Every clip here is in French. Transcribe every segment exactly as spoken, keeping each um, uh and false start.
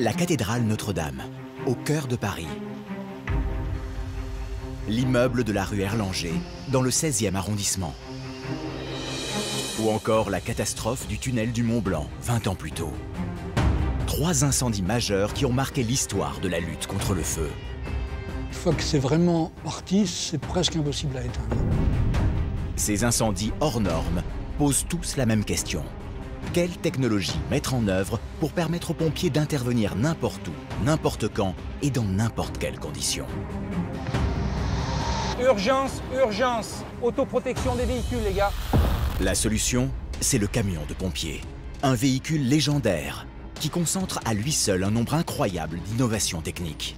La cathédrale Notre-Dame, au cœur de Paris. L'immeuble de la rue Erlanger, dans le seizième arrondissement. Ou encore la catastrophe du tunnel du Mont-Blanc, vingt ans plus tôt. Trois incendies majeurs qui ont marqué l'histoire de la lutte contre le feu. Une fois que c'est vraiment parti, c'est presque impossible à éteindre. Ces incendies hors normes posent tous la même question. Quelle technologie mettre en œuvre pour permettre aux pompiers d'intervenir n'importe où, n'importe quand et dans n'importe quelles conditions? Urgence, urgence, autoprotection des véhicules, les gars. La solution, c'est le camion de pompiers. Un véhicule légendaire qui concentre à lui seul un nombre incroyable d'innovations techniques.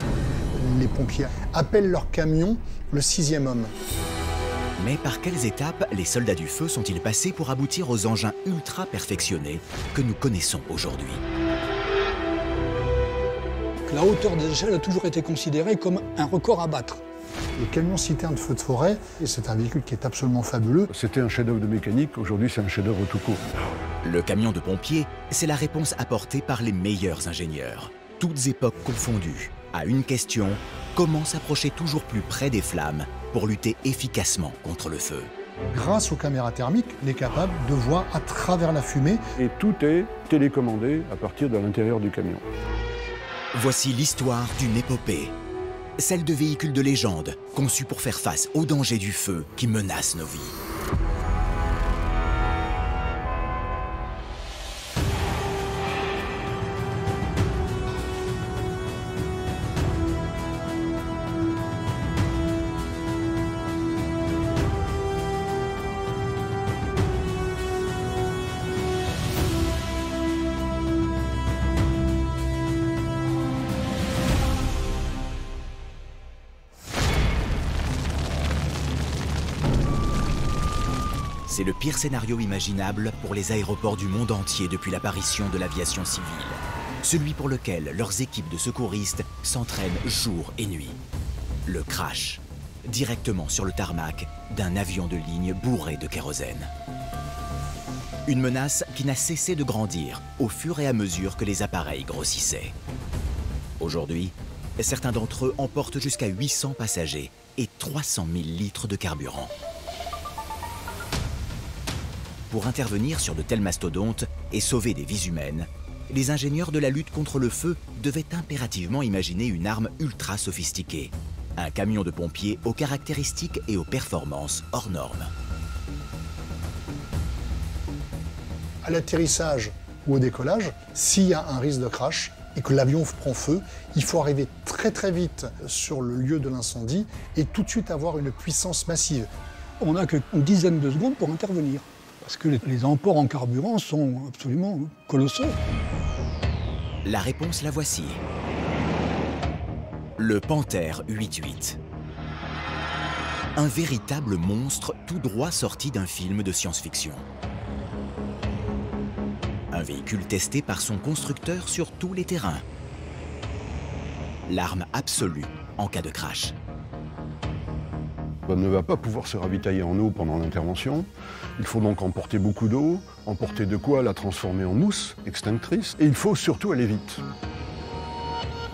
Les pompiers appellent leur camion le sixième homme. Mais par quelles étapes les soldats du feu sont-ils passés pour aboutir aux engins ultra perfectionnés que nous connaissons aujourd'hui? La hauteur des échelles a toujours été considérée comme un record à battre. Le camion citerne de feu de forêt, c'est un véhicule qui est absolument fabuleux. C'était un chef-d'œuvre de mécanique, aujourd'hui c'est un chef-d'œuvre tout court. Le camion de pompiers, c'est la réponse apportée par les meilleurs ingénieurs, toutes époques confondues, à une question: comment s'approcher toujours plus près des flammes pour lutter efficacement contre le feu? Grâce aux caméras thermiques, on est capable de voir à travers la fumée. Et tout est télécommandé à partir de l'intérieur du camion. Voici l'histoire d'une épopée. Celle de véhicules de légende, conçus pour faire face aux dangers du feu qui menacent nos vies. C'est le pire scénario imaginable pour les aéroports du monde entier depuis l'apparition de l'aviation civile. Celui pour lequel leurs équipes de secouristes s'entraînent jour et nuit. Le crash, directement sur le tarmac d'un avion de ligne bourré de kérosène. Une menace qui n'a cessé de grandir au fur et à mesure que les appareils grossissaient. Aujourd'hui, certains d'entre eux emportent jusqu'à huit cents passagers et trois cent mille litres de carburant. Pour intervenir sur de tels mastodontes et sauver des vies humaines, les ingénieurs de la lutte contre le feu devaient impérativement imaginer une arme ultra sophistiquée. Un camion de pompiers aux caractéristiques et aux performances hors normes. À l'atterrissage ou au décollage, s'il y a un risque de crash et que l'avion prend feu, il faut arriver très très vite sur le lieu de l'incendie et tout de suite avoir une puissance massive. On n'a qu'une dizaine de secondes pour intervenir. Parce que les emports en carburant sont absolument colossaux. La réponse, la voici. Le Panther huit huit. Un véritable monstre tout droit sorti d'un film de science-fiction. Un véhicule testé par son constructeur sur tous les terrains. L'arme absolue en cas de crash. On ne va pas pouvoir se ravitailler en eau pendant l'intervention. Il faut donc emporter beaucoup d'eau, emporter de quoi la transformer en mousse extinctrice. Et il faut surtout aller vite.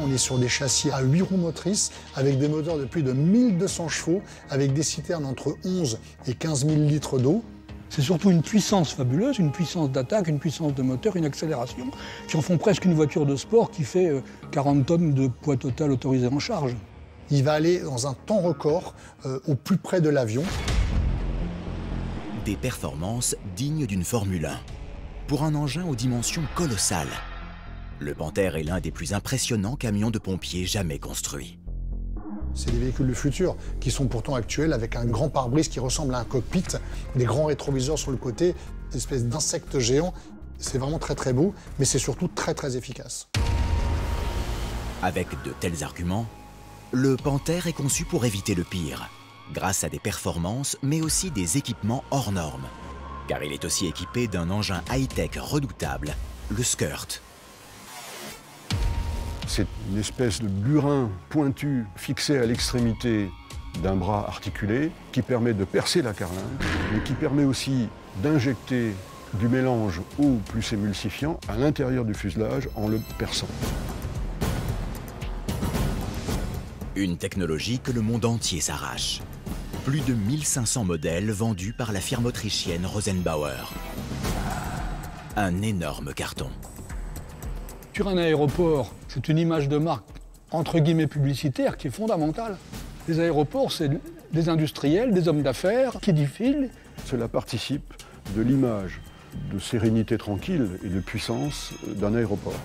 On est sur des châssis à huit roues motrices, avec des moteurs de plus de mille deux cents chevaux, avec des citernes entre onze et quinze mille litres d'eau. C'est surtout une puissance fabuleuse, une puissance d'attaque, une puissance de moteur, une accélération, qui en font presque une voiture de sport qui fait quarante tonnes de poids total autorisé en charge. Il va aller dans un temps record, euh, au plus près de l'avion. Des performances dignes d'une Formule un. Pour un engin aux dimensions colossales, le Panther est l'un des plus impressionnants camions de pompiers jamais construits. C'est des véhicules du futur qui sont pourtant actuels, avec un grand pare-brise qui ressemble à un cockpit, des grands rétroviseurs sur le côté, une espèce d'insecte géant. C'est vraiment très très beau, mais c'est surtout très très efficace. Avec de tels arguments, le Panther est conçu pour éviter le pire, grâce à des performances, mais aussi des équipements hors normes. Car il est aussi équipé d'un engin high-tech redoutable, le Skirt. C'est une espèce de burin pointu fixé à l'extrémité d'un bras articulé qui permet de percer la carlingue, mais qui permet aussi d'injecter du mélange eau plus émulsifiant à l'intérieur du fuselage en le perçant. Une technologie que le monde entier s'arrache. Plus de mille cinq cents modèles vendus par la firme autrichienne Rosenbauer. Un énorme carton. Sur un aéroport, c'est une image de marque entre guillemets publicitaire qui est fondamentale. Les aéroports, c'est des industriels, des hommes d'affaires qui défilent. Cela participe de l'image de sérénité tranquille et de puissance d'un aéroport.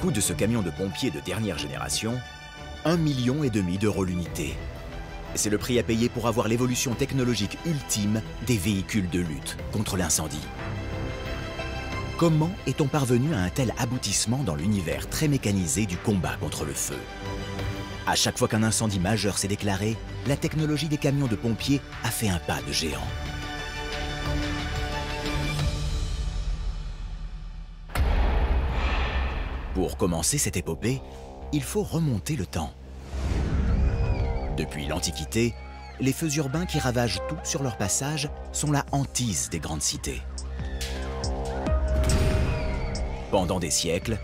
Coût de ce camion de pompiers de dernière génération, un million et demi d'euros l'unité. C'est le prix à payer pour avoir l'évolution technologique ultime des véhicules de lutte contre l'incendie. Comment est-on parvenu à un tel aboutissement dans l'univers très mécanisé du combat contre le feu? À chaque fois qu'un incendie majeur s'est déclaré, la technologie des camions de pompiers a fait un pas de géant. Pour commencer cette épopée, il faut remonter le temps. Depuis l'Antiquité, les feux urbains qui ravagent tout sur leur passage sont la hantise des grandes cités. Pendant des siècles,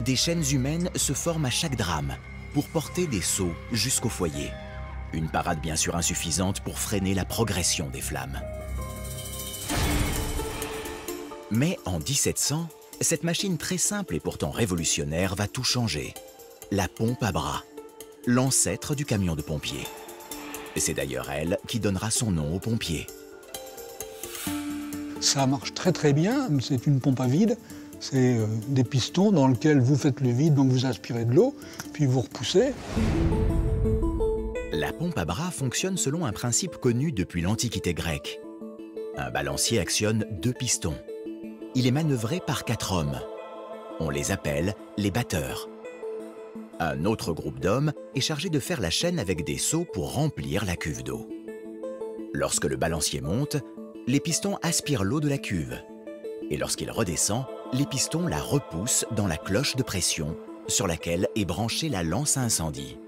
des chaînes humaines se forment à chaque drame pour porter des seaux jusqu'au foyer. Une parade bien sûr insuffisante pour freiner la progression des flammes. Mais en mille sept cents, cette machine très simple et pourtant révolutionnaire va tout changer. La pompe à bras, l'ancêtre du camion de pompiers. C'est d'ailleurs elle qui donnera son nom aux pompiers. Ça marche très très bien, c'est une pompe à vide. C'est des pistons dans lesquels vous faites le vide, donc vous aspirez de l'eau, puis vous repoussez. La pompe à bras fonctionne selon un principe connu depuis l'Antiquité grecque. Un balancier actionne deux pistons. Il est manœuvré par quatre hommes. On les appelle les batteurs. Un autre groupe d'hommes est chargé de faire la chaîne avec des seaux pour remplir la cuve d'eau. Lorsque le balancier monte, les pistons aspirent l'eau de la cuve. Et lorsqu'il redescend, les pistons la repoussent dans la cloche de pression sur laquelle est branchée la lance à incendie.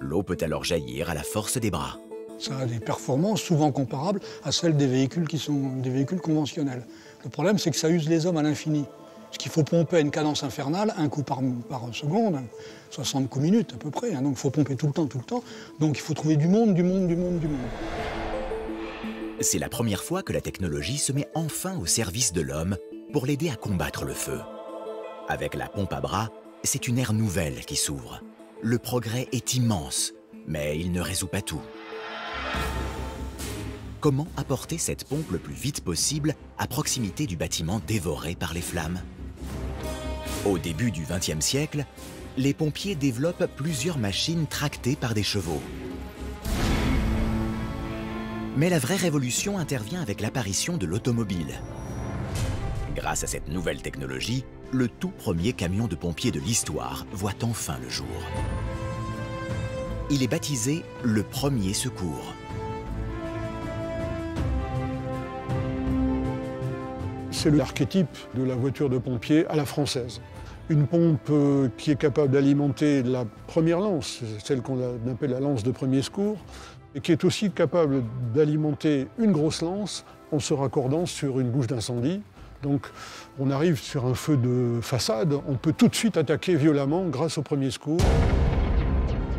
L'eau peut alors jaillir à la force des bras. Ça a des performances souvent comparables à celles des véhicules qui sont des véhicules conventionnels. Le problème, c'est que ça use les hommes à l'infini. Parce qu'il faut pomper à une cadence infernale, un coup par, par seconde, soixante coups minutes à peu près. Hein, donc il faut pomper tout le temps, tout le temps. Donc il faut trouver du monde, du monde, du monde, du monde. C'est la première fois que la technologie se met enfin au service de l'homme pour l'aider à combattre le feu. Avec la pompe à bras, c'est une ère nouvelle qui s'ouvre. Le progrès est immense, mais il ne résout pas tout. Comment apporter cette pompe le plus vite possible à proximité du bâtiment dévoré par les flammes? Au début du vingtième siècle, les pompiers développent plusieurs machines tractées par des chevaux. Mais la vraie révolution intervient avec l'apparition de l'automobile. Grâce à cette nouvelle technologie, le tout premier camion de pompiers de l'histoire voit enfin le jour. Il est baptisé le Premier Secours. C'est l'archétype de la voiture de pompier à la française. Une pompe qui est capable d'alimenter la première lance, celle qu'on appelle la lance de premier secours, et qui est aussi capable d'alimenter une grosse lance en se raccordant sur une bouche d'incendie. Donc, on arrive sur un feu de façade, on peut tout de suite attaquer violemment grâce au premier secours.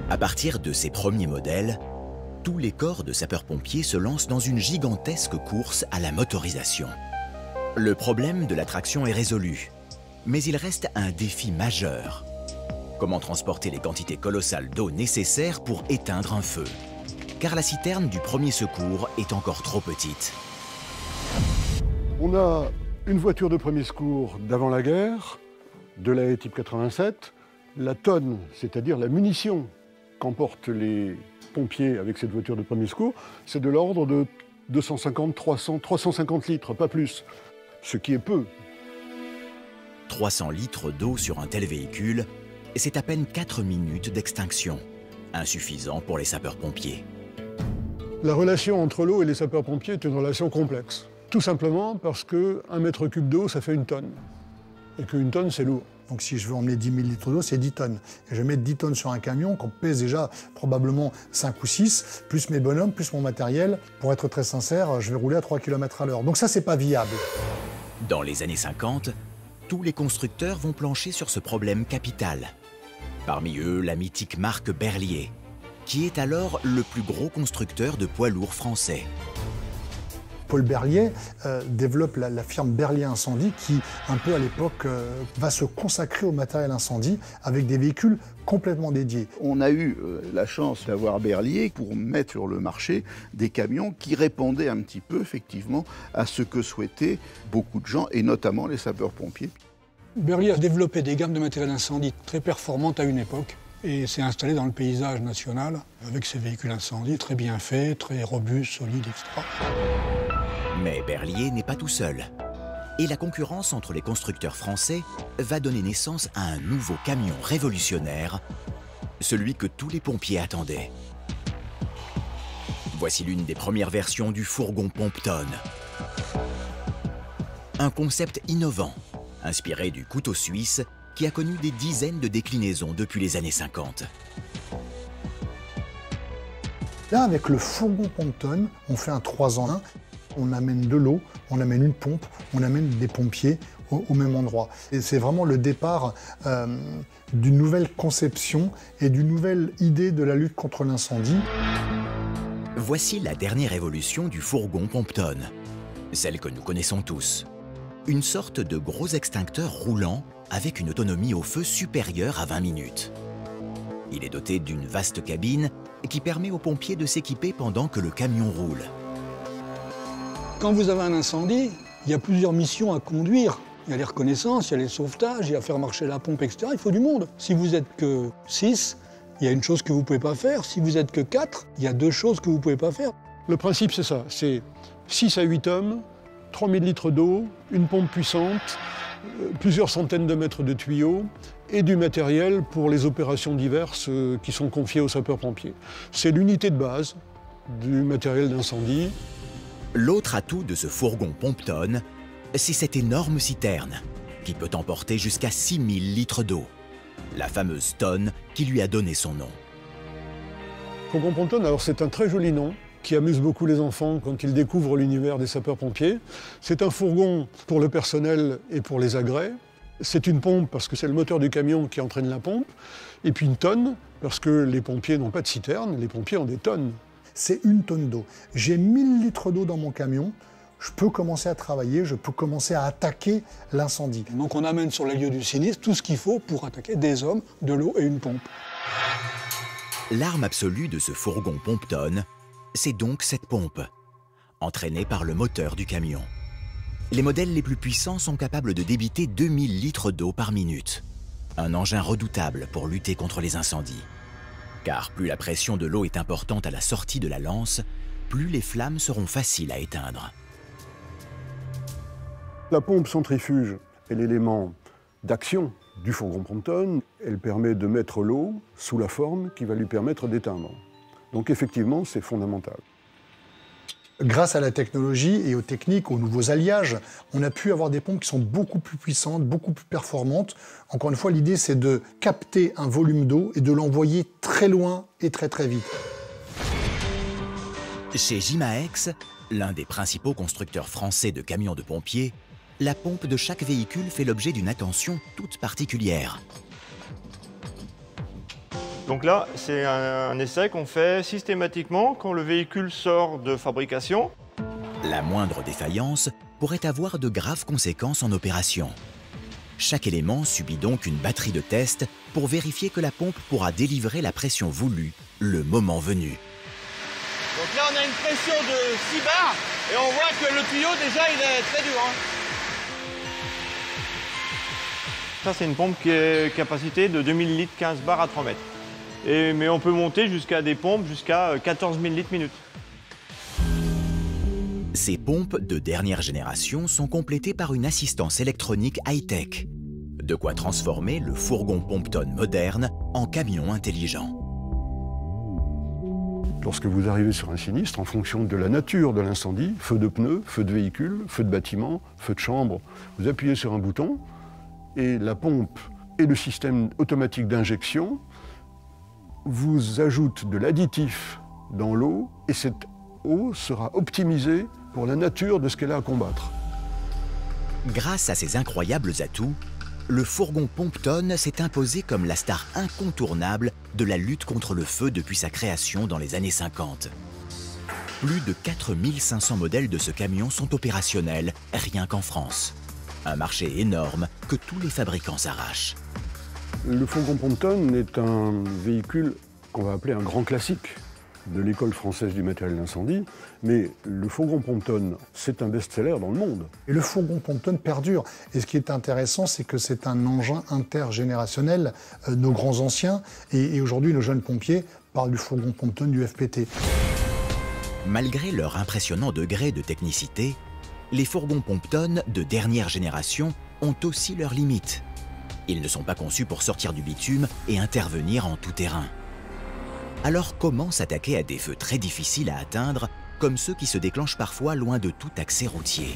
À partir de ces premiers modèles, tous les corps de sapeurs-pompiers se lancent dans une gigantesque course à la motorisation. Le problème de la traction est résolu, mais il reste un défi majeur. Comment transporter les quantités colossales d'eau nécessaires pour éteindre un feu? Car la citerne du premier secours est encore trop petite. On a une voiture de premier secours d'avant la guerre, de la type quatre-vingt-sept, la tonne, c'est-à-dire la munition qu'emportent les pompiers avec cette voiture de premier secours, c'est de l'ordre de deux cent cinquante, trois cents, trois cent cinquante litres, pas plus, ce qui est peu. trois cents litres d'eau sur un tel véhicule, c'est à peine quatre minutes d'extinction, insuffisant pour les sapeurs-pompiers. La relation entre l'eau et les sapeurs-pompiers est une relation complexe. Tout simplement parce qu'un mètre cube d'eau, ça fait une tonne. Et qu'une tonne, c'est lourd. Donc si je veux emmener dix mille litres d'eau, c'est dix tonnes. Et je vais mettre dix tonnes sur un camion qu'on pèse déjà probablement cinq ou six, plus mes bonhommes, plus mon matériel. Pour être très sincère, je vais rouler à trois kilomètres à l'heure. Donc ça, c'est pas viable. Dans les années cinquante, Tous les constructeurs vont plancher sur ce problème capital. Parmi eux, la mythique marque Berliet, qui est alors le plus gros constructeur de poids lourds français. Paul Berliet euh, développe la, la firme Berliet Incendie qui, un peu à l'époque, euh, va se consacrer au matériel incendie avec des véhicules complètement dédiés. On a eu euh, la chance d'avoir Berliet pour mettre sur le marché des camions qui répondaient un petit peu, effectivement, à ce que souhaitaient beaucoup de gens, et notamment les sapeurs-pompiers. Berliet a développé des gammes de matériel incendie très performantes à une époque et s'est installé dans le paysage national avec ses véhicules incendie très bien faits, très robustes, solides, et cetera. Mais Berliet n'est pas tout seul. Et la concurrence entre les constructeurs français va donner naissance à un nouveau camion révolutionnaire, celui que tous les pompiers attendaient. Voici l'une des premières versions du fourgon pompe-tonne. Un concept innovant, inspiré du couteau suisse, qui a connu des dizaines de déclinaisons depuis les années cinquante. Là, avec le fourgon pompe-tonne, on fait un trois en un. On amène de l'eau, on amène une pompe, on amène des pompiers au, au même endroit. Et c'est vraiment le départ euh, d'une nouvelle conception et d'une nouvelle idée de la lutte contre l'incendie. Voici la dernière évolution du fourgon pompe-tonne, celle que nous connaissons tous. Une sorte de gros extincteur roulant avec une autonomie au feu supérieure à vingt minutes. Il est doté d'une vaste cabine qui permet aux pompiers de s'équiper pendant que le camion roule. Quand vous avez un incendie, il y a plusieurs missions à conduire. Il y a les reconnaissances, il y a les sauvetages, il y a faire marcher la pompe, et cetera. Il faut du monde. Si vous êtes que six, il y a une chose que vous ne pouvez pas faire. Si vous êtes que quatre, il y a deux choses que vous ne pouvez pas faire. Le principe, c'est ça. C'est six à huit hommes, trois mille litres d'eau, une pompe puissante, plusieurs centaines de mètres de tuyaux et du matériel pour les opérations diverses qui sont confiées aux sapeurs-pompiers. C'est l'unité de base du matériel d'incendie. L'autre atout de ce fourgon pompe-tonne, c'est cette énorme citerne qui peut emporter jusqu'à six mille litres d'eau. La fameuse tonne qui lui a donné son nom. Fourgon pompe-tonne, alors c'est un très joli nom qui amuse beaucoup les enfants quand ils découvrent l'univers des sapeurs-pompiers. C'est un fourgon pour le personnel et pour les agrès. C'est une pompe parce que c'est le moteur du camion qui entraîne la pompe. Et puis une tonne parce que les pompiers n'ont pas de citerne, les pompiers ont des tonnes. C'est une tonne d'eau. J'ai mille litres d'eau dans mon camion, je peux commencer à travailler, je peux commencer à attaquer l'incendie. Donc on amène sur les lieux du sinistre tout ce qu'il faut pour attaquer des hommes, de l'eau et une pompe. L'arme absolue de ce fourgon pompe-tonne, c'est donc cette pompe, entraînée par le moteur du camion. Les modèles les plus puissants sont capables de débiter deux mille litres d'eau par minute. Un engin redoutable pour lutter contre les incendies. Car plus la pression de l'eau est importante à la sortie de la lance, plus les flammes seront faciles à éteindre. La pompe centrifuge est l'élément d'action du fourgon pompe-tonne. Elle permet de mettre l'eau sous la forme qui va lui permettre d'éteindre. Donc effectivement, c'est fondamental. Grâce à la technologie et aux techniques, aux nouveaux alliages, on a pu avoir des pompes qui sont beaucoup plus puissantes, beaucoup plus performantes. Encore une fois, l'idée, c'est de capter un volume d'eau et de l'envoyer très loin et très très vite. Chez JimaX, l'un des principaux constructeurs français de camions de pompiers, la pompe de chaque véhicule fait l'objet d'une attention toute particulière. Donc là, c'est un, un essai qu'on fait systématiquement quand le véhicule sort de fabrication. La moindre défaillance pourrait avoir de graves conséquences en opération. Chaque élément subit donc une batterie de tests pour vérifier que la pompe pourra délivrer la pression voulue le moment venu. Donc là, on a une pression de six bars et on voit que le tuyau, déjà, il est très dur, hein. Ça, c'est une pompe qui est capacité de deux mille litres, quinze bars à trois mètres. Et, mais on peut monter jusqu'à des pompes jusqu'à quatorze mille litres minute. Ces pompes de dernière génération sont complétées par une assistance électronique high-tech. De quoi transformer le fourgon pompe-tonne moderne en camion intelligent. Lorsque vous arrivez sur un sinistre, en fonction de la nature de l'incendie, feu de pneus, feu de véhicule, feu de bâtiment, feu de chambre, vous appuyez sur un bouton et la pompe et le système automatique d'injection vous ajoute de l'additif dans l'eau et cette eau sera optimisée pour la nature de ce qu'elle a à combattre. Grâce à ses incroyables atouts, le fourgon Pompton s'est imposé comme la star incontournable de la lutte contre le feu depuis sa création dans les années cinquante. Plus de quatre mille cinq cents modèles de ce camion sont opérationnels, rien qu'en France. Un marché énorme que tous les fabricants s'arrachent. Le fourgon Pompton est un véhicule qu'on va appeler un grand classique de l'école française du matériel d'incendie, mais le fourgon Pompton, c'est un best-seller dans le monde. Et le fourgon Pompton perdure. Et ce qui est intéressant, c'est que c'est un engin intergénérationnel. Euh, nos grands anciens et, et aujourd'hui nos jeunes pompiers parlent du fourgon Pompton du F P T. Malgré leur impressionnant degré de technicité, les fourgons Pompton de dernière génération ont aussi leurs limites. Ils ne sont pas conçus pour sortir du bitume et intervenir en tout terrain. Alors comment s'attaquer à des feux très difficiles à atteindre, comme ceux qui se déclenchent parfois loin de tout accès routier?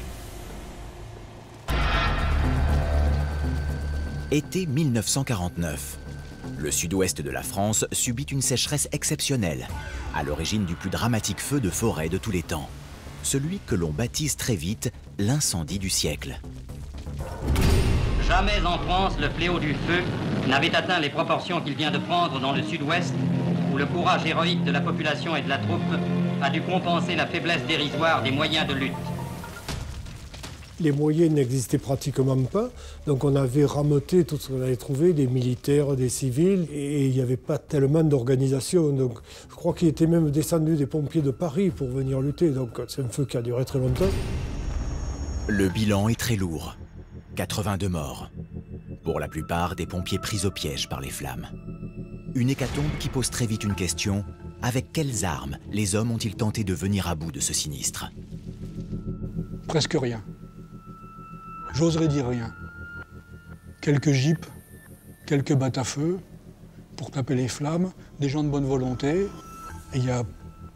Été mille neuf cent quarante-neuf. Le sud-ouest de la France subit une sécheresse exceptionnelle, à l'origine du plus dramatique feu de forêt de tous les temps. Celui que l'on baptise très vite l'incendie du siècle. Jamais en France, le fléau du feu n'avait atteint les proportions qu'il vient de prendre dans le sud-ouest, où le courage héroïque de la population et de la troupe a dû compenser la faiblesse dérisoire des moyens de lutte. Les moyens n'existaient pratiquement pas, donc on avait rameuté tout ce qu'on avait trouvé, des militaires, des civils, et il n'y avait pas tellement d'organisation. Donc je crois qu'il était même descendu des pompiers de Paris pour venir lutter, donc c'est un feu qui a duré très longtemps. Le bilan est très lourd, quatre-vingt-deux morts, pour la plupart des pompiers pris au piège par les flammes. Une hécatombe qui pose très vite une question, avec quelles armes les hommes ont-ils tenté de venir à bout de ce sinistre? Presque rien. J'oserais dire rien. Quelques jeeps, quelques bottes à feu pour taper les flammes, des gens de bonne volonté, et il n'y a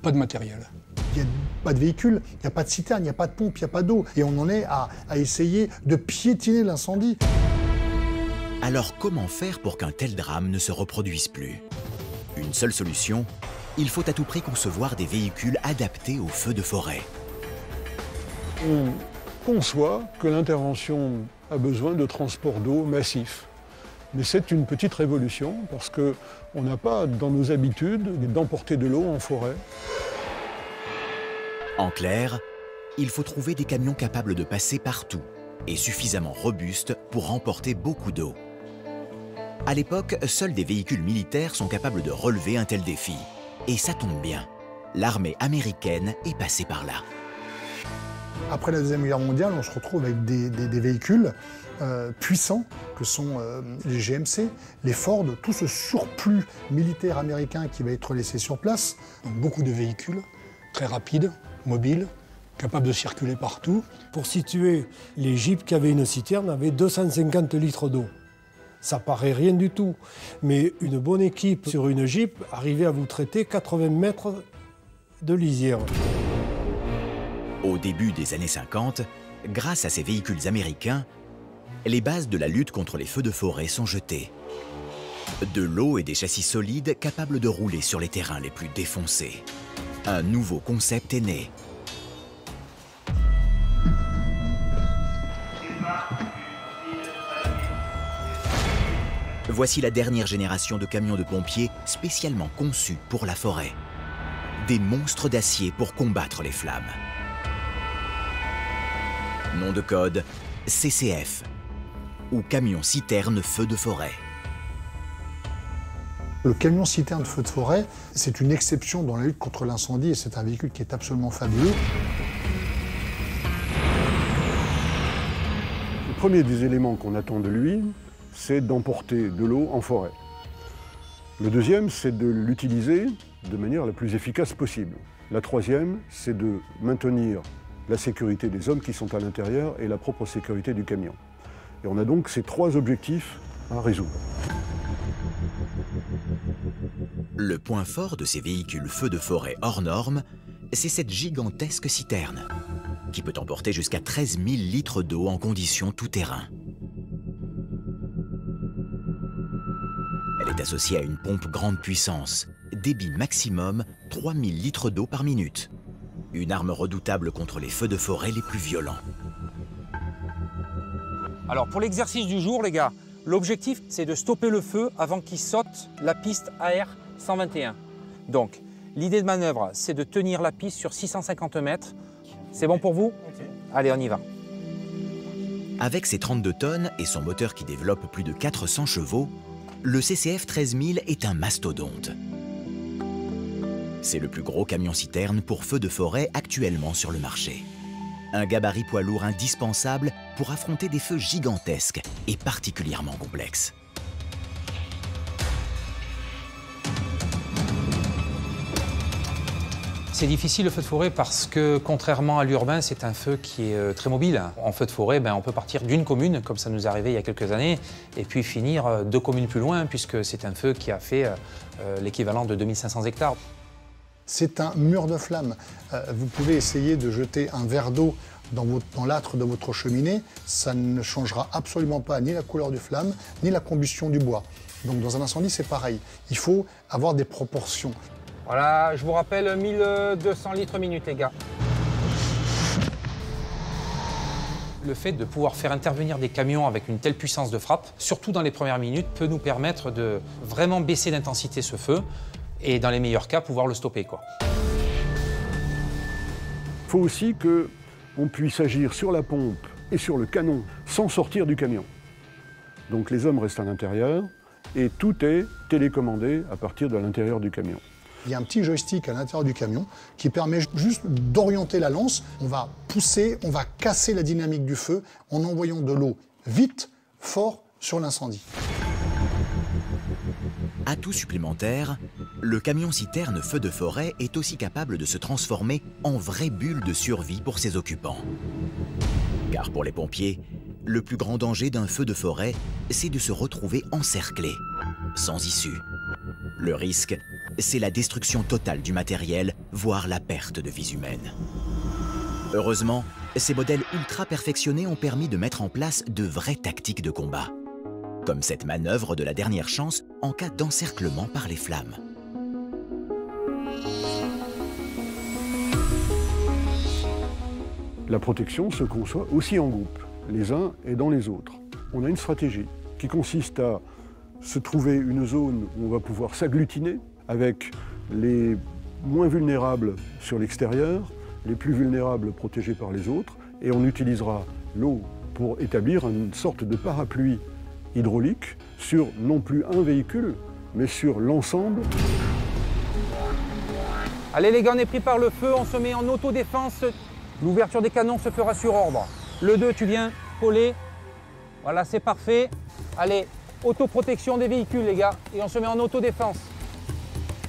pas de matériel. Il n'y a pas de véhicule, il n'y a pas de citerne, il n'y a pas de pompe, il n'y a pas d'eau. Et on en est à, à essayer de piétiner l'incendie. Alors comment faire pour qu'un tel drame ne se reproduise plus? Une seule solution, il faut à tout prix concevoir des véhicules adaptés aux feux de forêt. Mmh. Conçoit que l'intervention a besoin de transport d'eau massif. Mais c'est une petite révolution parce que on n'a pas dans nos habitudes d'emporter de l'eau en forêt. En clair, il faut trouver des camions capables de passer partout et suffisamment robustes pour emporter beaucoup d'eau. À l'époque, seuls des véhicules militaires sont capables de relever un tel défi. Et ça tombe bien, l'armée américaine est passée par là. Après la Deuxième Guerre mondiale, on se retrouve avec des, des, des véhicules euh, puissants que sont euh, les G M C, les Ford, tout ce surplus militaire américain qui va être laissé sur place. Donc beaucoup de véhicules très rapides, mobiles, capables de circuler partout. Pour situer, les jeeps qui avaient une citerne avaient deux cent cinquante litres d'eau. Ça paraît rien du tout, mais une bonne équipe sur une jeep arrivait à vous traiter quatre-vingts mètres de lisière. Au début des années cinquante, grâce à ces véhicules américains, les bases de la lutte contre les feux de forêt sont jetées. De l'eau et des châssis solides capables de rouler sur les terrains les plus défoncés. Un nouveau concept est né. Voici la dernière génération de camions de pompiers spécialement conçus pour la forêt. Des monstres d'acier pour combattre les flammes. Nom de code, C C F, ou camion-citerne feu de forêt. Le camion-citerne feu de forêt, c'est une exception dans la lutte contre l'incendie et c'est un véhicule qui est absolument fabuleux. Le premier des éléments qu'on attend de lui, c'est d'emporter de l'eau en forêt. Le deuxième, c'est de l'utiliser de manière la plus efficace possible. La troisième, c'est de maintenir la sécurité des hommes qui sont à l'intérieur et la propre sécurité du camion. Et on a donc ces trois objectifs à résoudre. Le point fort de ces véhicules feux de forêt hors normes, c'est cette gigantesque citerne, qui peut emporter jusqu'à treize mille litres d'eau en condition tout-terrain. Elle est associée à une pompe grande puissance, débit maximum trois mille litres d'eau par minute. Une arme redoutable contre les feux de forêt les plus violents. Alors pour l'exercice du jour, les gars, l'objectif c'est de stopper le feu avant qu'il saute la piste A R cent vingt et un. Donc l'idée de manœuvre c'est de tenir la piste sur six cent cinquante mètres. C'est bon pour vous? Okay. Allez, on y va. Avec ses trente-deux tonnes et son moteur qui développe plus de quatre cents chevaux, le C C F treize mille est un mastodonte. C'est le plus gros camion-citerne pour feu de forêt actuellement sur le marché. Un gabarit poids lourd indispensable pour affronter des feux gigantesques et particulièrement complexes. C'est difficile le feu de forêt parce que, contrairement à l'urbain, c'est un feu qui est très mobile. En feu de forêt, ben, on peut partir d'une commune, comme ça nous arrivait il y a quelques années, et puis finir deux communes plus loin, puisque c'est un feu qui a fait euh, l'équivalent de deux mille cinq cents hectares. C'est un mur de flammes. Euh, vous pouvez essayer de jeter un verre d'eau dans, dans l'âtre de votre cheminée, ça ne changera absolument pas ni la couleur du flamme, ni la combustion du bois. Donc dans un incendie, c'est pareil. Il faut avoir des proportions. Voilà, je vous rappelle mille deux cents litres minute, les gars. Le fait de pouvoir faire intervenir des camions avec une telle puissance de frappe, surtout dans les premières minutes, peut nous permettre de vraiment baisser d'intensité ce feu et, dans les meilleurs cas, pouvoir le stopper, quoi. Il faut aussi qu'on puisse agir sur la pompe et sur le canon sans sortir du camion. Donc les hommes restent à l'intérieur et tout est télécommandé à partir de l'intérieur du camion. Il y a un petit joystick à l'intérieur du camion qui permet juste d'orienter la lance. On va pousser, on va casser la dynamique du feu en envoyant de l'eau vite, fort, sur l'incendie. Atout supplémentaire, le camion-citerne feu de forêt est aussi capable de se transformer en vraie bulle de survie pour ses occupants. Car pour les pompiers, le plus grand danger d'un feu de forêt, c'est de se retrouver encerclé, sans issue. Le risque, c'est la destruction totale du matériel, voire la perte de vies humaines. Heureusement, ces modèles ultra perfectionnés ont permis de mettre en place de vraies tactiques de combat, comme cette manœuvre de la dernière chance en cas d'encerclement par les flammes. La protection se conçoit aussi en groupe, les uns aidant les autres. On a une stratégie qui consiste à se trouver une zone où on va pouvoir s'agglutiner avec les moins vulnérables sur l'extérieur, les plus vulnérables protégés par les autres, et on utilisera l'eau pour établir une sorte de parapluie hydraulique sur non plus un véhicule, mais sur l'ensemble. Allez les gars, on est pris par le feu, on se met en autodéfense. L'ouverture des canons se fera sur ordre. Le deux, tu viens coller. Voilà, c'est parfait. Allez. Autoprotection des véhicules, les gars, et on se met en autodéfense.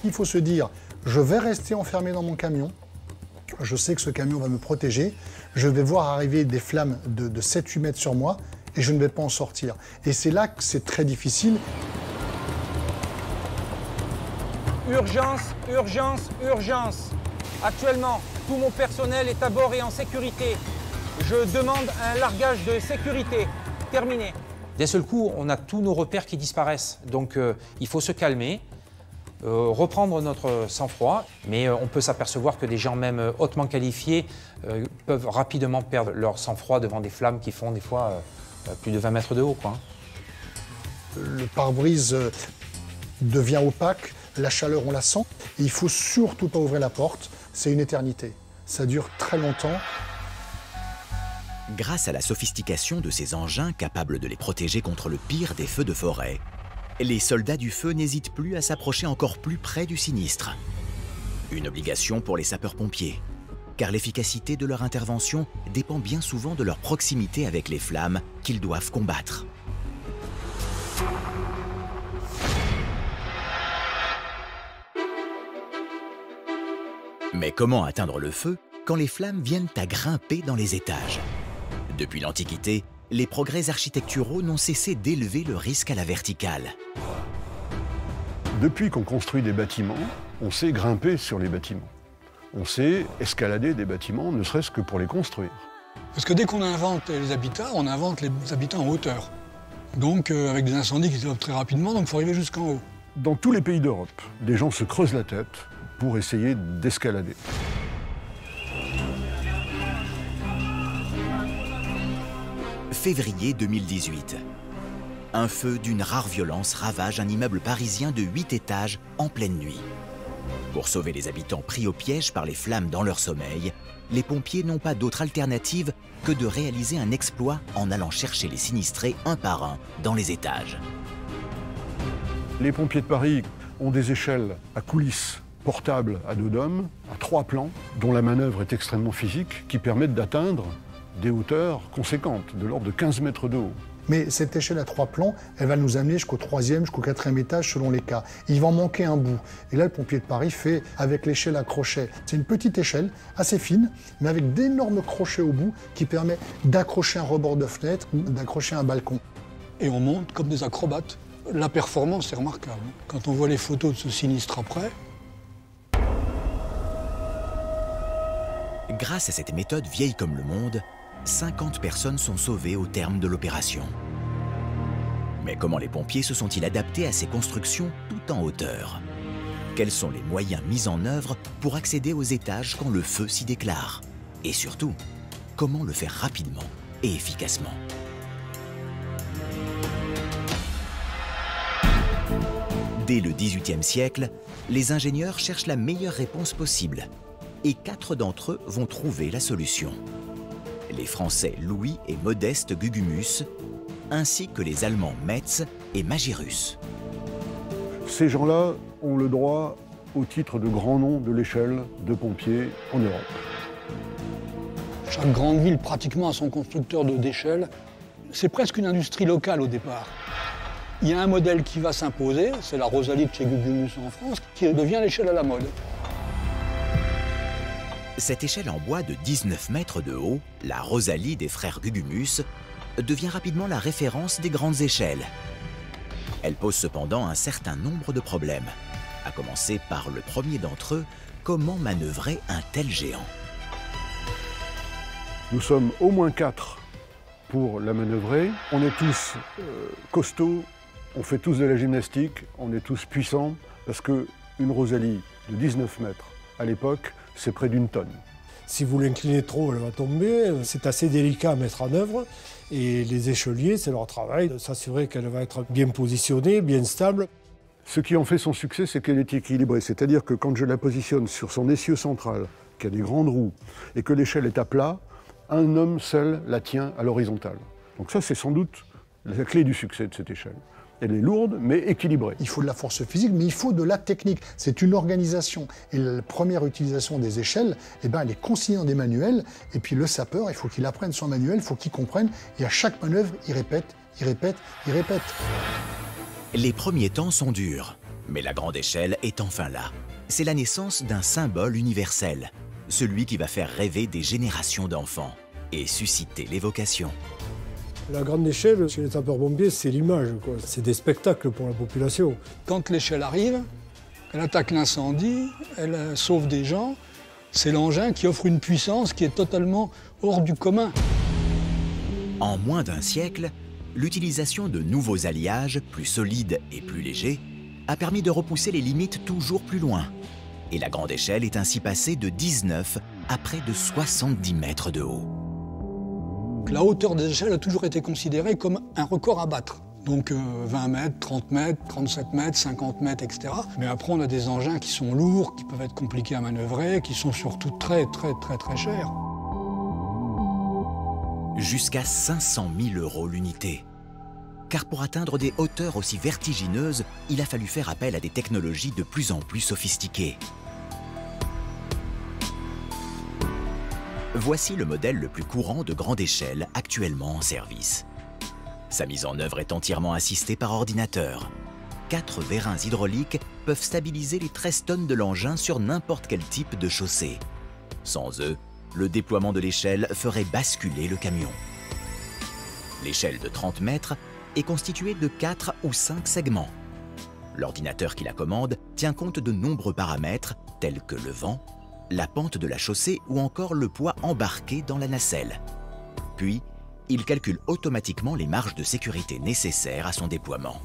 Il faut se dire, je vais rester enfermé dans mon camion, je sais que ce camion va me protéger, je vais voir arriver des flammes de, de sept à huit mètres sur moi, et je ne vais pas en sortir. Et c'est là que c'est très difficile. Urgence, urgence, urgence. Actuellement, tout mon personnel est à bord et en sécurité. Je demande un largage de sécurité. Terminé. D'un seul coup, on a tous nos repères qui disparaissent, donc euh, il faut se calmer, euh, reprendre notre sang-froid, mais euh, on peut s'apercevoir que des gens même hautement qualifiés euh, peuvent rapidement perdre leur sang-froid devant des flammes qui font des fois euh, plus de vingt mètres de haut, quoi. Le pare-brise devient opaque, la chaleur on la sent, et il faut surtout pas ouvrir la porte, c'est une éternité, ça dure très longtemps. Grâce à la sophistication de ces engins capables de les protéger contre le pire des feux de forêt, les soldats du feu n'hésitent plus à s'approcher encore plus près du sinistre. Une obligation pour les sapeurs-pompiers, car l'efficacité de leur intervention dépend bien souvent de leur proximité avec les flammes qu'ils doivent combattre. Mais comment atteindre le feu quand les flammes viennent à grimper dans les étages ? Depuis l'Antiquité, les progrès architecturaux n'ont cessé d'élever le risque à la verticale. Depuis qu'on construit des bâtiments, on sait grimper sur les bâtiments. On sait escalader des bâtiments, ne serait-ce que pour les construire. Parce que dès qu'on invente les habitats, on invente les habitats en hauteur. Donc euh, avec des incendies qui se développent très rapidement, donc il faut arriver jusqu'en haut. Dans tous les pays d'Europe, des gens se creusent la tête pour essayer d'escalader. février deux mille dix-huit. Un feu d'une rare violence ravage un immeuble parisien de huit étages en pleine nuit. Pour sauver les habitants pris au piège par les flammes dans leur sommeil, les pompiers n'ont pas d'autre alternative que de réaliser un exploit en allant chercher les sinistrés un par un dans les étages. Les pompiers de Paris ont des échelles à coulisses portables à deux dômes, à trois plans, dont la manœuvre est extrêmement physique, qui permettent d'atteindre des hauteurs conséquentes, de l'ordre de quinze mètres de haut. Mais cette échelle à trois plans, elle va nous amener jusqu'au troisième, jusqu'au quatrième étage selon les cas. Il va en manquer un bout. Et là, le pompier de Paris fait avec l'échelle à crochet. C'est une petite échelle, assez fine, mais avec d'énormes crochets au bout qui permet d'accrocher un rebord de fenêtre ou d'accrocher un balcon. Et on monte comme des acrobates. La performance est remarquable. Quand on voit les photos de ce sinistre après... Grâce à cette méthode vieille comme le monde, cinquante personnes sont sauvées au terme de l'opération. Mais comment les pompiers se sont-ils adaptés à ces constructions tout en hauteur? Quels sont les moyens mis en œuvre pour accéder aux étages quand le feu s'y déclare? Et surtout, comment le faire rapidement et efficacement? Dès le dix-huitième siècle, les ingénieurs cherchent la meilleure réponse possible et quatre d'entre eux vont trouver la solution. Les Français Louis et Modeste Gugumus, ainsi que les Allemands Metz et Magirus. Ces gens-là ont le droit au titre de grand nom de l'échelle de pompiers en Europe. Chaque grande ville pratiquement a son constructeur d'échelle. C'est presque une industrie locale au départ. Il y a un modèle qui va s'imposer, c'est la Rosalie de chez Gugumus en France, qui devient l'échelle à la mode. Cette échelle en bois de dix-neuf mètres de haut, la Rosalie des frères Gugumus, devient rapidement la référence des grandes échelles. Elle pose cependant un certain nombre de problèmes, à commencer par le premier d'entre eux, comment manœuvrer un tel géant? Nous sommes au moins quatre pour la manœuvrer. On est tous euh, costauds, on fait tous de la gymnastique, on est tous puissants, parce qu'une Rosalie de dix-neuf mètres à l'époque, c'est près d'une tonne. Si vous l'inclinez trop, elle va tomber. C'est assez délicat à mettre en œuvre. Et les écheliers, c'est leur travail de s'assurer qu'elle va être bien positionnée, bien stable. Ce qui en fait son succès, c'est qu'elle est équilibrée. C'est-à-dire que quand je la positionne sur son essieu central, qui a des grandes roues, et que l'échelle est à plat, un homme seul la tient à l'horizontale. Donc ça, c'est sans doute la clé du succès de cette échelle. Elle est lourde, mais équilibrée. Il faut de la force physique, mais il faut de la technique. C'est une organisation. Et la première utilisation des échelles, eh ben, elle est consignée dans des manuels. Et puis le sapeur, il faut qu'il apprenne son manuel, il faut qu'il comprenne. Et à chaque manœuvre, il répète, il répète, il répète. Les premiers temps sont durs, mais la grande échelle est enfin là. C'est la naissance d'un symbole universel, celui qui va faire rêver des générations d'enfants et susciter l'évocation. La grande échelle, chez les sapeurs-pompiers, c'est l'image, quoi. C'est des spectacles pour la population. Quand l'échelle arrive, elle attaque l'incendie, elle sauve des gens. C'est l'engin qui offre une puissance qui est totalement hors du commun. En moins d'un siècle, l'utilisation de nouveaux alliages, plus solides et plus légers, a permis de repousser les limites toujours plus loin. Et la grande échelle est ainsi passée de dix-neuf à près de soixante-dix mètres de haut. La hauteur des échelles a toujours été considérée comme un record à battre. Donc euh, vingt mètres, trente mètres, trente-sept mètres, cinquante mètres, et cetera. Mais après, on a des engins qui sont lourds, qui peuvent être compliqués à manœuvrer, qui sont surtout très, très, très, très chers. Jusqu'à cinq cent mille euros l'unité. Car pour atteindre des hauteurs aussi vertigineuses, il a fallu faire appel à des technologies de plus en plus sophistiquées. Voici le modèle le plus courant de grande échelle actuellement en service. Sa mise en œuvre est entièrement assistée par ordinateur. Quatre vérins hydrauliques peuvent stabiliser les treize tonnes de l'engin sur n'importe quel type de chaussée. Sans eux, le déploiement de l'échelle ferait basculer le camion. L'échelle de trente mètres est constituée de quatre ou cinq segments. L'ordinateur qui la commande tient compte de nombreux paramètres tels que le vent, la pente de la chaussée ou encore le poids embarqué dans la nacelle. Puis, il calcule automatiquement les marges de sécurité nécessaires à son déploiement.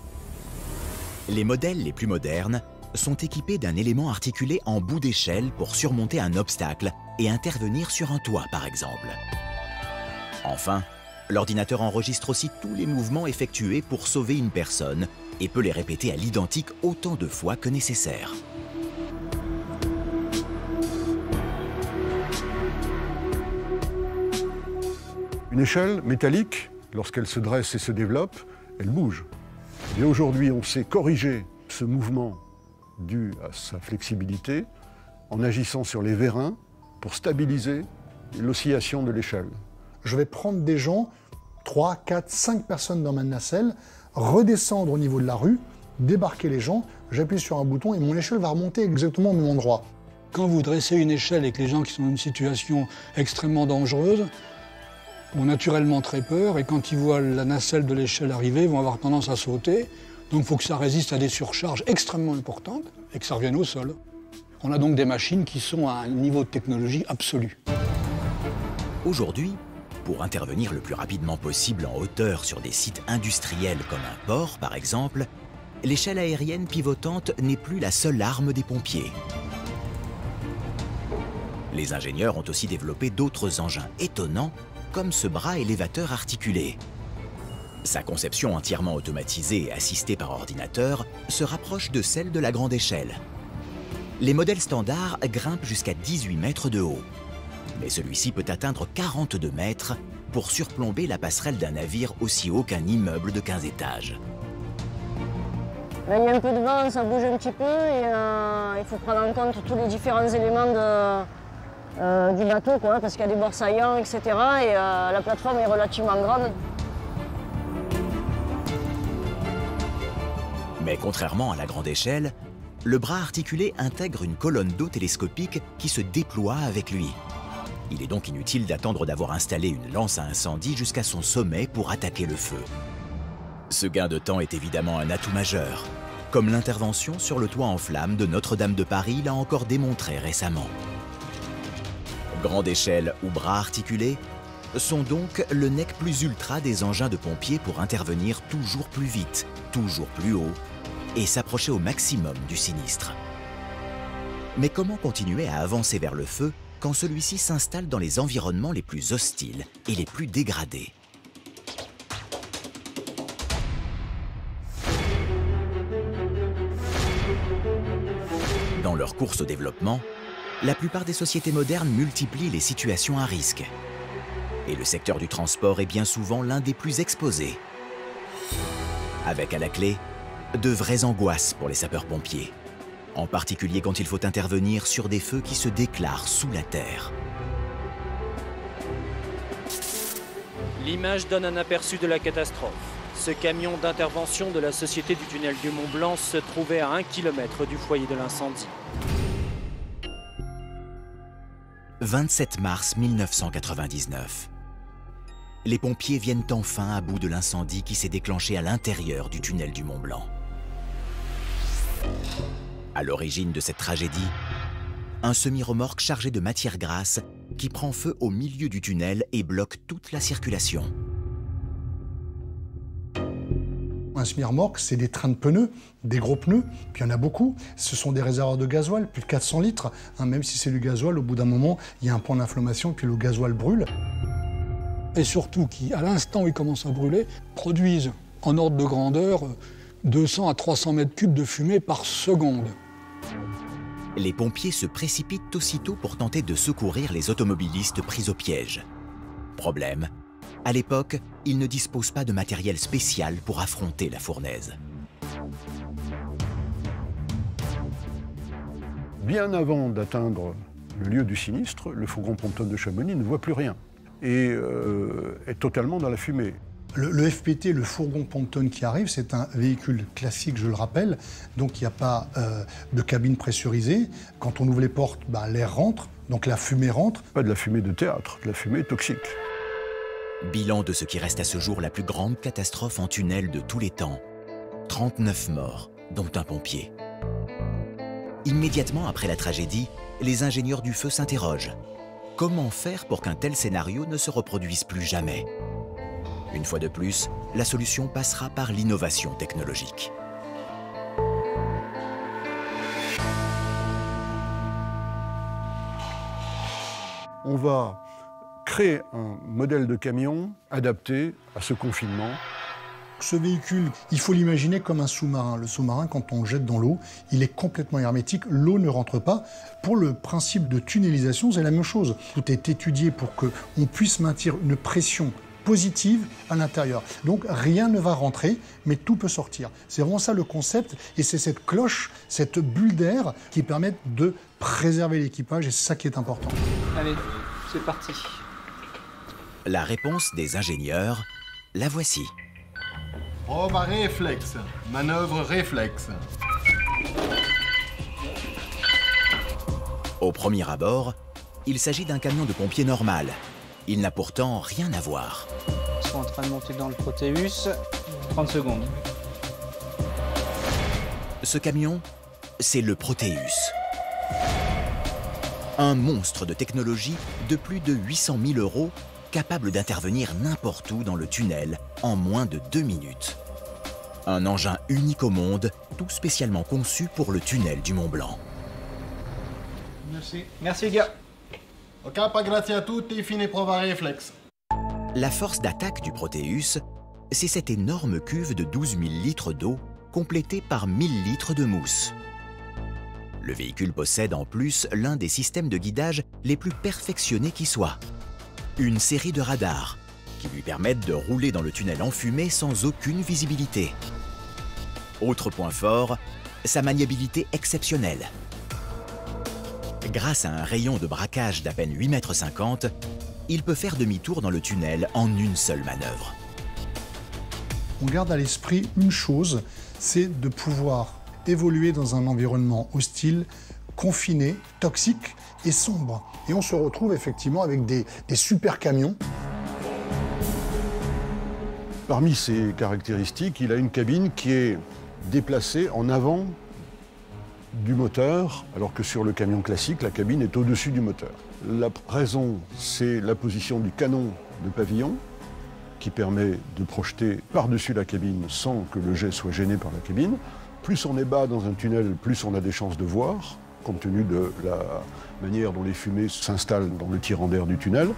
Les modèles les plus modernes sont équipés d'un élément articulé en bout d'échelle pour surmonter un obstacle et intervenir sur un toit, par exemple. Enfin, L'ordinateur enregistre aussi tous les mouvements effectués pour sauver une personne et peut les répéter à l'identique autant de fois que nécessaire. Une échelle métallique, lorsqu'elle se dresse et se développe, elle bouge. Et aujourd'hui, on sait corriger ce mouvement dû à sa flexibilité en agissant sur les vérins pour stabiliser l'oscillation de l'échelle. Je vais prendre des gens, trois, quatre, cinq personnes dans ma nacelle, redescendre au niveau de la rue, débarquer les gens, j'appuie sur un bouton et mon échelle va remonter exactement au même endroit. Quand vous dressez une échelle avec les gens qui sont dans une situation extrêmement dangereuse, ont naturellement très peur et quand ils voient la nacelle de l'échelle arriver, ils vont avoir tendance à sauter. Donc il faut que ça résiste à des surcharges extrêmement importantes et que ça revienne au sol. On a donc des machines qui sont à un niveau de technologie absolu. Aujourd'hui, pour intervenir le plus rapidement possible en hauteur sur des sites industriels comme un port par exemple, l'échelle aérienne pivotante n'est plus la seule arme des pompiers. Les ingénieurs ont aussi développé d'autres engins étonnants comme ce bras élévateur articulé. Sa conception entièrement automatisée et assistée par ordinateur se rapproche de celle de la grande échelle. Les modèles standards grimpent jusqu'à dix-huit mètres de haut. Mais celui-ci peut atteindre quarante-deux mètres pour surplomber la passerelle d'un navire aussi haut qu'un immeuble de quinze étages. Là, il y a un peu de vent, ça bouge un petit peu et euh, il faut prendre en compte tous les différents éléments de... Euh, du bateau, quoi, parce qu'il y a des bords saillants, et cetera. Et euh, la plateforme est relativement grande. Mais contrairement à la grande échelle, le bras articulé intègre une colonne d'eau télescopique qui se déploie avec lui. Il est donc inutile d'attendre d'avoir installé une lance à incendie jusqu'à son sommet pour attaquer le feu. Ce gain de temps est évidemment un atout majeur, comme l'intervention sur le toit en flammes de Notre-Dame de Paris l'a encore démontré récemment. Grande échelle ou bras articulés sont donc le nec plus ultra des engins de pompiers pour intervenir toujours plus vite, toujours plus haut et s'approcher au maximum du sinistre. Mais comment continuer à avancer vers le feu quand celui-ci s'installe dans les environnements les plus hostiles et les plus dégradés? Dans leur course au développement, la plupart des sociétés modernes multiplient les situations à risque. Et le secteur du transport est bien souvent l'un des plus exposés. Avec à la clé, de vraies angoisses pour les sapeurs-pompiers. En particulier quand il faut intervenir sur des feux qui se déclarent sous la terre. L'image donne un aperçu de la catastrophe. Ce camion d'intervention de la Société du tunnel du Mont-Blanc se trouvait à un kilomètre du foyer de l'incendie. vingt-sept mars mille neuf cent quatre-vingt-dix-neuf. Les pompiers viennent enfin à bout de l'incendie qui s'est déclenché à l'intérieur du tunnel du Mont-Blanc. À l'origine de cette tragédie, un semi-remorque chargé de matière grasse qui prend feu au milieu du tunnel et bloque toute la circulation. Un semi-remorque, c'est des trains de pneus, des gros pneus, puis il y en a beaucoup. Ce sont des réservoirs de gasoil, plus de quatre cents litres. Hein, même si c'est du gasoil, au bout d'un moment, il y a un point d'inflammation, puis le gasoil brûle. Et surtout, qui, à l'instant où ils commencent à brûler, produisent en ordre de grandeur deux cents à trois cents mètres cubes de fumée par seconde. Les pompiers se précipitent aussitôt pour tenter de secourir les automobilistes pris au piège. Problème. À l'époque, ils ne disposent pas de matériel spécial pour affronter la fournaise. Bien avant d'atteindre le lieu du sinistre, le fourgon Prompton de Chamonix ne voit plus rien et euh, est totalement dans la fumée. Le, le F P T, le fourgon Prompton qui arrive, c'est un véhicule classique, je le rappelle, donc il n'y a pas euh, de cabine pressurisée. Quand on ouvre les portes, ben, l'air rentre, donc la fumée rentre. Pas de la fumée de théâtre, de la fumée toxique. Bilan de ce qui reste à ce jour la plus grande catastrophe en tunnel de tous les temps. trente-neuf morts, dont un pompier. Immédiatement après la tragédie, les ingénieurs du feu s'interrogent. Comment faire pour qu'un tel scénario ne se reproduise plus jamais? Une fois de plus, la solution passera par l'innovation technologique. On va crée un modèle de camion adapté à ce confinement. Ce véhicule, il faut l'imaginer comme un sous-marin. Le sous-marin, quand on le jette dans l'eau, il est complètement hermétique, l'eau ne rentre pas. Pour le principe de tunnelisation, c'est la même chose. Tout est étudié pour qu'on puisse maintenir une pression positive à l'intérieur. Donc rien ne va rentrer, mais tout peut sortir. C'est vraiment ça le concept, et c'est cette cloche, cette bulle d'air qui permettent de préserver l'équipage, et c'est ça qui est important. Allez, c'est parti. La réponse des ingénieurs, la voici. Probe à réflexe, manœuvre réflexe. Au premier abord, il s'agit d'un camion de pompier normal. Il n'a pourtant rien à voir. Ils sont en train de monter dans le Proteus. trente secondes. Ce camion, c'est le Proteus. Un monstre de technologie de plus de huit cent mille euros, capable d'intervenir n'importe où dans le tunnel en moins de deux minutes. Un engin unique au monde, tout spécialement conçu pour le tunnel du Mont-Blanc. Merci. Merci les gars. Ok, pas grazie à tout et fine prova réflexe. La force d'attaque du Proteus, c'est cette énorme cuve de douze mille litres d'eau complétée par mille litres de mousse. Le véhicule possède en plus l'un des systèmes de guidage les plus perfectionnés qui soient. Une série de radars qui lui permettent de rouler dans le tunnel enfumé sans aucune visibilité. Autre point fort, sa maniabilité exceptionnelle. Grâce à un rayon de braquage d'à peine huit mètres cinquante, il peut faire demi-tour dans le tunnel en une seule manœuvre. On garde à l'esprit une chose, c'est de pouvoir évoluer dans un environnement hostile, confiné, toxique et sombre. Et on se retrouve effectivement avec des, des super camions. Parmi ses caractéristiques, il a une cabine qui est déplacée en avant du moteur, alors que sur le camion classique, la cabine est au-dessus du moteur. La raison, c'est la position du canon de pavillon, qui permet de projeter par-dessus la cabine sans que le jet soit gêné par la cabine. Plus on est bas dans un tunnel, plus on a des chances de voir, compte tenu de la manière dont les fumées s'installent dans le tirant d'air du tunnel.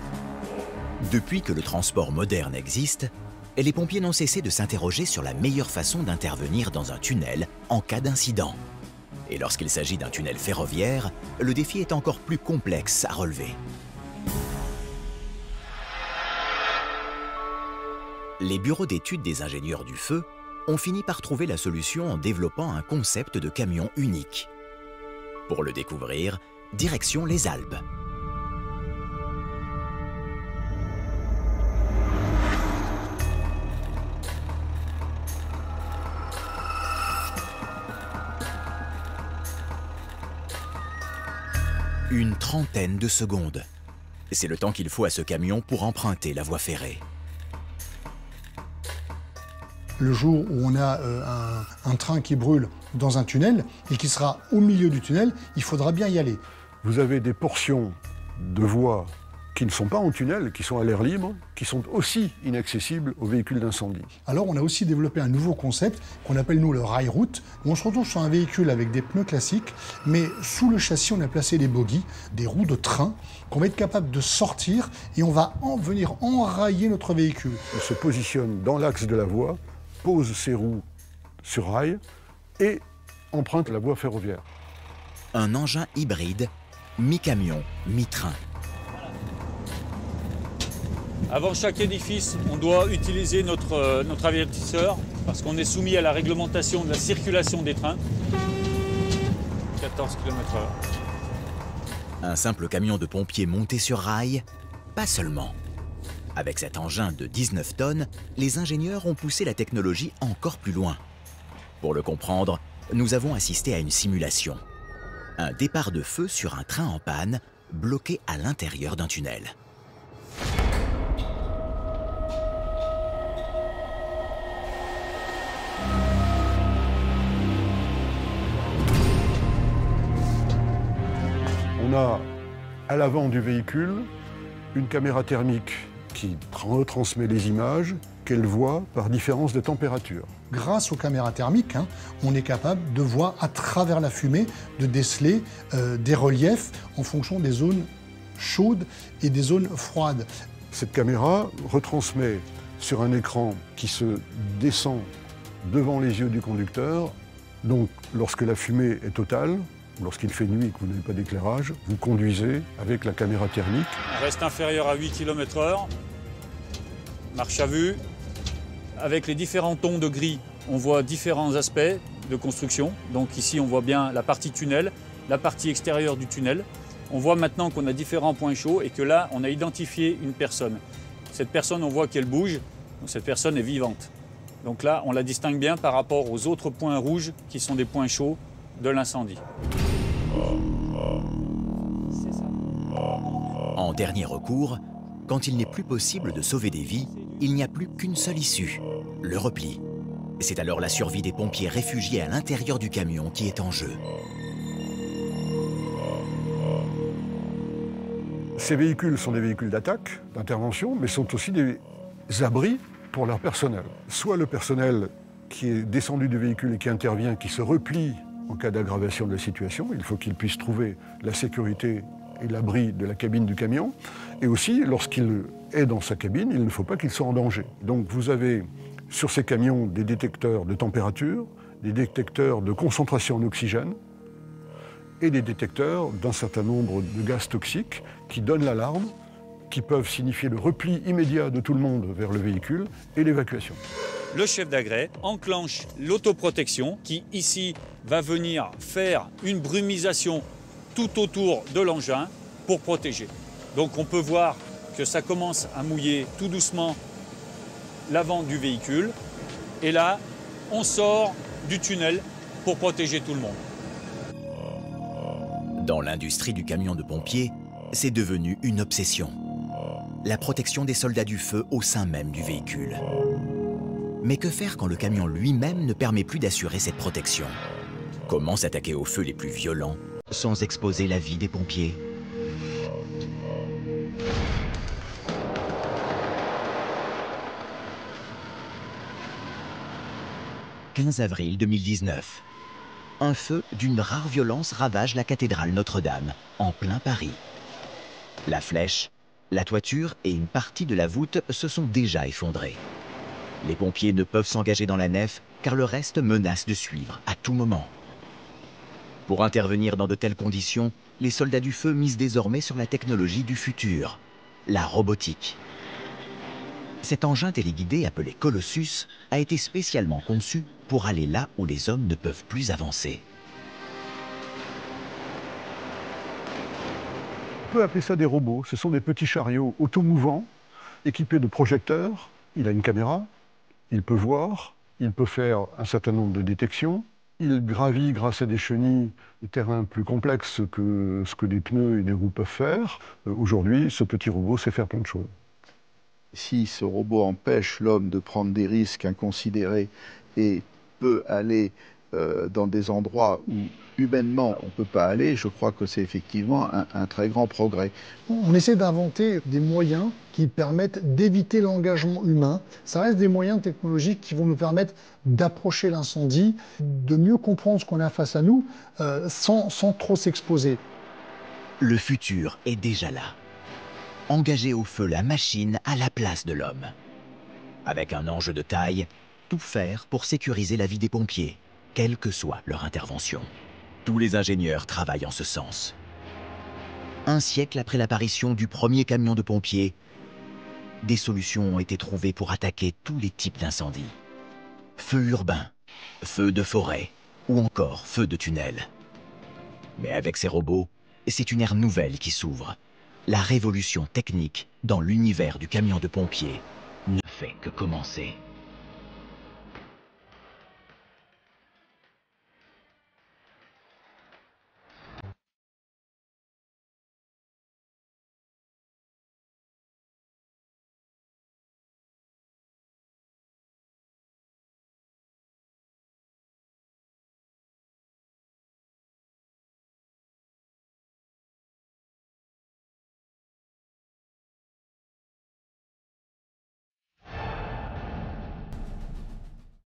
Depuis que le transport moderne existe, les pompiers n'ont cessé de s'interroger sur la meilleure façon d'intervenir dans un tunnel en cas d'incident. Et lorsqu'il s'agit d'un tunnel ferroviaire, le défi est encore plus complexe à relever. Les bureaux d'études des ingénieurs du feu ont fini par trouver la solution en développant un concept de camion unique. Pour le découvrir, direction les Alpes. Une trentaine de secondes. C'est le temps qu'il faut à ce camion pour emprunter la voie ferrée. Le jour où on a euh, un, un train qui brûle dans un tunnel et qui sera au milieu du tunnel, il faudra bien y aller. Vous avez des portions de voies qui ne sont pas en tunnel, qui sont à l'air libre, qui sont aussi inaccessibles aux véhicules d'incendie. Alors on a aussi développé un nouveau concept qu'on appelle nous le rail route, où on se retrouve sur un véhicule avec des pneus classiques, mais sous le châssis on a placé des bogies, des roues de train, qu'on va être capable de sortir et on va en venir enrailler notre véhicule. On se positionne dans l'axe de la voie, pose ses roues sur rail et emprunte la voie ferroviaire. Un engin hybride, mi-camion, mi-train. Avant chaque édifice, on doit utiliser notre, euh, notre avertisseur parce qu'on est soumis à la réglementation de la circulation des trains. quatorze kilomètres heure. Un simple camion de pompiers monté sur rail, pas seulement. Avec cet engin de dix-neuf tonnes, les ingénieurs ont poussé la technologie encore plus loin. Pour le comprendre, nous avons assisté à une simulation. Un départ de feu sur un train en panne, bloqué à l'intérieur d'un tunnel. On a à l'avant du véhicule une caméra thermique qui retransmet les images qu'elle voit par différence de température. Grâce aux caméras thermiques, hein, on est capable de voir à travers la fumée, de déceler euh, des reliefs en fonction des zones chaudes et des zones froides. Cette caméra retransmet sur un écran qui se descend devant les yeux du conducteur. Donc, lorsque la fumée est totale, lorsqu'il fait nuit et que vous n'avez pas d'éclairage, vous conduisez avec la caméra thermique. Reste inférieur à huit kilomètres heure, marche à vue. Avec les différents tons de gris, on voit différents aspects de construction. Donc ici, on voit bien la partie tunnel, la partie extérieure du tunnel. On voit maintenant qu'on a différents points chauds et que là, on a identifié une personne. Cette personne, on voit qu'elle bouge, donc cette personne est vivante. Donc là, on la distingue bien par rapport aux autres points rouges qui sont des points chauds de l'incendie. En dernier recours, quand il n'est plus possible de sauver des vies, il n'y a plus qu'une seule issue, le repli. C'est alors la survie des pompiers réfugiés à l'intérieur du camion qui est en jeu. Ces véhicules sont des véhicules d'attaque, d'intervention, mais sont aussi des abris pour leur personnel. Soit le personnel qui est descendu du véhicule et qui intervient, qui se replie en cas d'aggravation de la situation, il faut qu'il puisse trouver la sécurité et l'abri de la cabine du camion. Et aussi, lorsqu'il est dans sa cabine, il ne faut pas qu'il soit en danger. Donc vous avez sur ces camions des détecteurs de température, des détecteurs de concentration en oxygène et des détecteurs d'un certain nombre de gaz toxiques qui donnent l'alarme, qui peuvent signifier le repli immédiat de tout le monde vers le véhicule et l'évacuation. Le chef d'agrès enclenche l'autoprotection qui, ici, va venir faire une brumisation tout autour de l'engin pour protéger. Donc on peut voir que ça commence à mouiller tout doucement l'avant du véhicule. Et là, on sort du tunnel pour protéger tout le monde. Dans l'industrie du camion de pompiers, c'est devenu une obsession. La protection des soldats du feu au sein même du véhicule. Mais que faire quand le camion lui-même ne permet plus d'assurer cette protection? Comment s'attaquer aux feux les plus violents sans exposer la vie des pompiers? quinze avril deux mille dix-neuf. Un feu d'une rare violence ravage la cathédrale Notre-Dame, en plein Paris. La flèche, la toiture et une partie de la voûte se sont déjà effondrées. Les pompiers ne peuvent s'engager dans la nef car le reste menace de suivre à tout moment. Pour intervenir dans de telles conditions, les soldats du feu misent désormais sur la technologie du futur, la robotique. Cet engin téléguidé appelé Colossus a été spécialement conçu pour aller là où les hommes ne peuvent plus avancer. On peut appeler ça des robots, ce sont des petits chariots automouvants, équipés de projecteurs. Il a une caméra, il peut voir, il peut faire un certain nombre de détections, il gravit grâce à des chenilles des terrains plus complexes que ce que des pneus et des roues peuvent faire. Euh, Aujourd'hui, ce petit robot sait faire plein de choses. Si ce robot empêche l'homme de prendre des risques inconsidérés et peut aller euh, dans des endroits où humainement on ne peut pas aller, je crois que c'est effectivement un, un très grand progrès. On essaie d'inventer des moyens qui permettent d'éviter l'engagement humain. Ça reste des moyens technologiques qui vont nous permettre d'approcher l'incendie, de mieux comprendre ce qu'on a face à nous euh, sans, sans trop s'exposer. Le futur est déjà là. Engager au feu la machine à la place de l'homme. Avec un enjeu de taille, tout faire pour sécuriser la vie des pompiers, quelle que soit leur intervention. Tous les ingénieurs travaillent en ce sens. Un siècle après l'apparition du premier camion de pompiers, des solutions ont été trouvées pour attaquer tous les types d'incendies. Feu urbain, feu de forêt ou encore feu de tunnel. Mais avec ces robots, c'est une ère nouvelle qui s'ouvre. La révolution technique dans l'univers du camion de pompiers ne fait que commencer.